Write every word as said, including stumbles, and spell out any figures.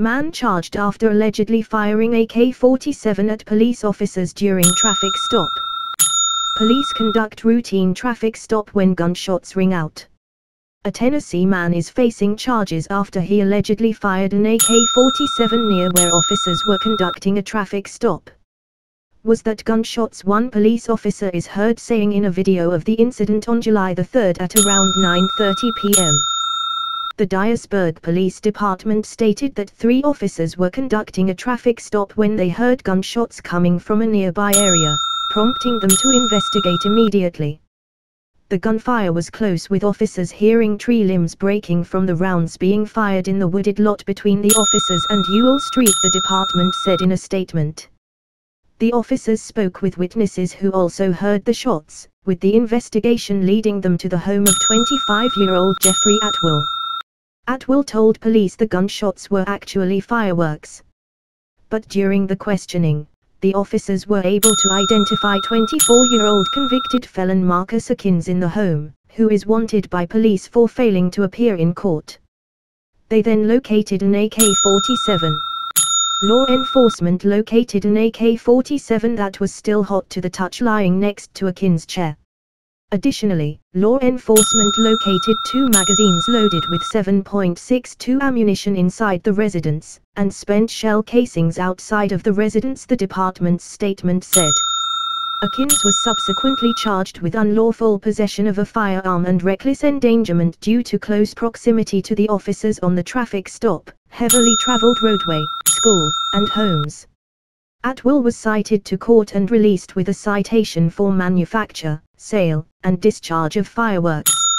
Man charged after allegedly firing A K forty-seven at police officers during traffic stop. Police conduct routine traffic stop when gunshots ring out. A Tennessee man is facing charges after he allegedly fired an A K forty-seven near where officers were conducting a traffic stop. Was that gunshots? One police officer is heard saying in a video of the incident on July the third at around nine thirty p m The Dyersburg Police Department stated that three officers were conducting a traffic stop when they heard gunshots coming from a nearby area, prompting them to investigate immediately. The gunfire was close, with officers hearing tree limbs breaking from the rounds being fired in the wooded lot between the officers and Ewell Street, the department said in a statement. The officers spoke with witnesses who also heard the shots, with the investigation leading them to the home of twenty-five-year-old Jeffrey Atwell. Atwell told police the gunshots were actually fireworks. But during the questioning, the officers were able to identify twenty-four-year-old convicted felon Marcus Akins in the home, who is wanted by police for failing to appear in court. They then located an A K forty-seven. Law enforcement located an A K forty-seven that was still hot to the touch, lying next to Akins' chair. Additionally, law enforcement located two magazines loaded with seven point six two ammunition inside the residence, and spent shell casings outside of the residence, the department's statement said. Akins was subsequently charged with unlawful possession of a firearm and reckless endangerment due to close proximity to the officers on the traffic stop, heavily traveled roadway, school, and homes. Atwell was cited to court and released with a citation for manufacture, sale, and discharge of fireworks.